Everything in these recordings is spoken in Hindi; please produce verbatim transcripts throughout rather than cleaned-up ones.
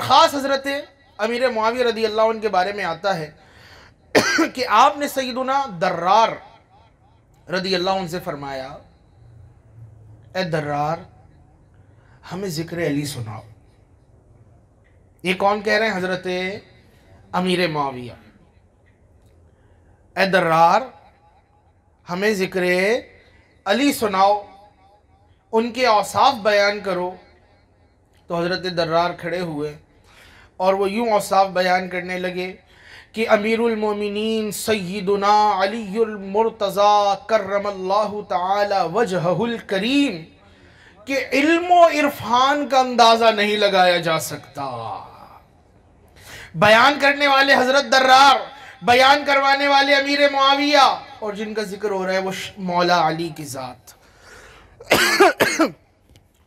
और ख़ास हज़रत अमीर मुआविया रदी अल्लाह अन्हु के बारे में आता है कि आपने सैयदुना दर्रार रदी अल्लाह अन्हु से फरमाया, ए दर्रार हमें ज़िक्र अली सुनाओ। ये कौन कह रहे हैं? हज़रत अमीर मुआविया। ए दर्रार हमें ज़िक्र अली सुनाओ, उनके औसाफ बयान करो। तो हज़रत दर्रार खड़े हुए और वो यूँ औसाफ बयान करने लगे कि अमीरुल मोमिनीन सय्यदुना अली अल मुर्तज़ा कर्रमल्लाहु तआला वजहुल करीम के इल्म व इरफान का अंदाज़ा नहीं लगाया जा सकता। बयान करने वाले हज़रत दर्रार, बयान करवाने वाले अमीर मुआविया, और जिनका जिक्र हो रहा है वो मौला अली की ज़ात।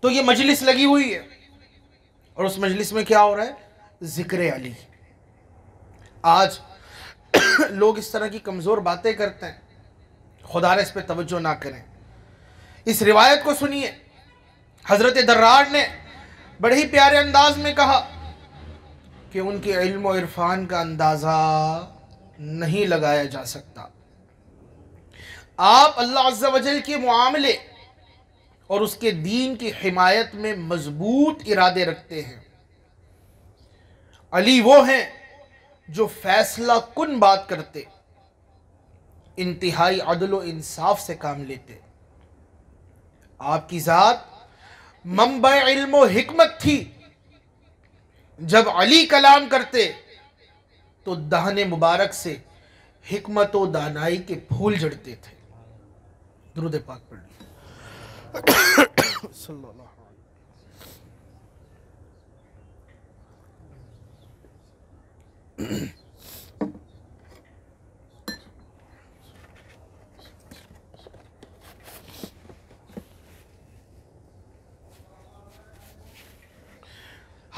तो ये मजलिस लगी हुई है और उस मजलिस में क्या हो रहा है? जिक्र अली। आज लोग इस तरह की कमज़ोर बातें करते हैं, खुदा ने इस पर तवज्जो ना करें। इस रिवायत को सुनिए। हज़रत दर्रार ने बड़े ही प्यारे अंदाज में कहा कि उनके इल्म और इरफान का अंदाज़ा नहीं लगाया जा सकता। आप अल्लाह अज़्ज़ा वजल के मुआमले और उसके दीन की हिमायत में मजबूत इरादे रखते हैं। अली वो हैं जो फैसला कुन बात करते, इंतहाई अदल और इंसाफ से काम लेते। आपकी ज़ात मंबा इल्म और हिकमत थी। जब अली कलाम करते तो दहने मुबारक से हिकमत और दानाई के फूल झड़ते थे। दुरूद पाक पढ़ ली।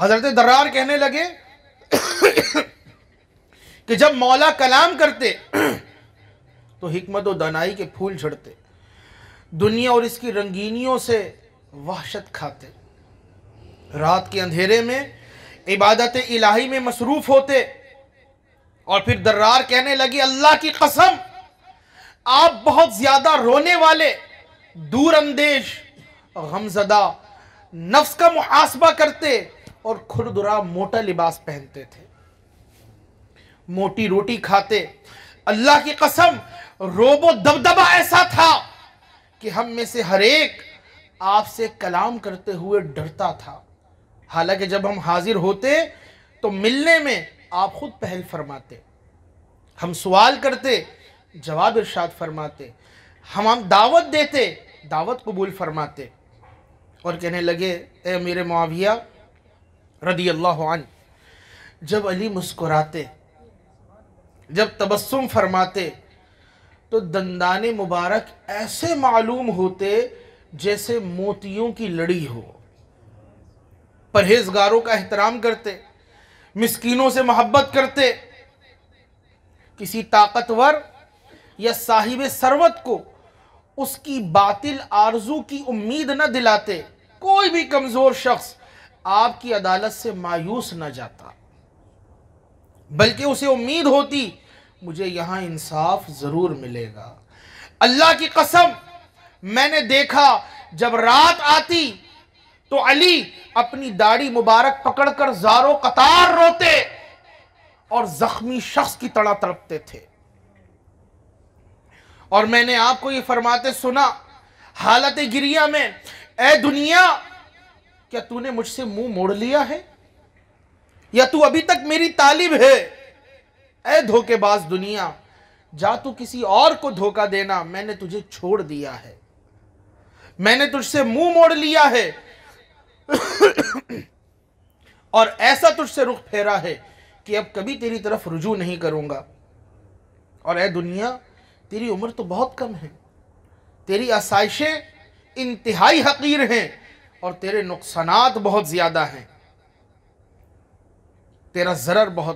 हजरत दर्रार कहने लगे कि जब मौला कलाम करते तो हिकमत और दानाई के फूल झड़ते, दुनिया और इसकी रंगीनियों से वहशत खाते, रात के अंधेरे में इबादत इलाही में मसरूफ़ होते। और फिर दर्रार कहने लगी, अल्लाह की कसम आप बहुत ज़्यादा रोने वाले, दूर अंदेश, गमज़दा, नफ्स का मुहासबा करते और खुरदुरा मोटा लिबास पहनते थे, मोटी रोटी खाते। अल्लाह की कसम रोबो दबदबा ऐसा था कि हम में से हर एक आपसे कलाम करते हुए डरता था, हालांकि जब हम हाजिर होते तो मिलने में आप खुद पहल फरमाते, हम सवाल करते जवाब इरशाद फरमाते, हम हम दावत देते दावत कबूल फरमाते। और कहने लगे, ए अमीर मुआविया रदी अल्लाहु अन्हु, जब अली मुस्कुराते, जब तबस्सुम फरमाते तो दंदाने मुबारक ऐसे मालूम होते जैसे मोतियों की लड़ी हो। परहेजगारों का एहतराम करते, मिस्कीनों से मोहब्बत करते, किसी ताकतवर या साहिब सरवत को उसकी बातिल आरजू की उम्मीद न दिलाते। कोई भी कमज़ोर शख्स आपकी अदालत से मायूस न जाता, बल्कि उसे उम्मीद होती मुझे यहाँ इंसाफ ज़रूर मिलेगा। अल्लाह की कसम मैंने देखा जब रात आती तो अली अपनी दाढ़ी मुबारक पकड़कर ज़ारो कतार रोते और ज़ख्मी शख्स की तरह तड़पते थे। और मैंने आपको ये फरमाते सुना हालत गिरिया में, ए दुनिया क्या तूने मुझसे मुंह मोड़ लिया है, या तू अभी तक मेरी तालिब है? ऐ धोखेबाज दुनिया, जा तू किसी और को धोखा देना, मैंने तुझे छोड़ दिया है, मैंने तुझसे मुंह मोड़ लिया है और ऐसा तुझसे रुख फेरा है कि अब कभी तेरी तरफ रुजू नहीं करूंगा। और ऐ दुनिया, तेरी उम्र तो बहुत कम है, तेरी आसाइशें इंतहाई हकीर हैं और तेरे नुकसानात बहुत ज़्यादा हैं, तेरा ज़रर बहुत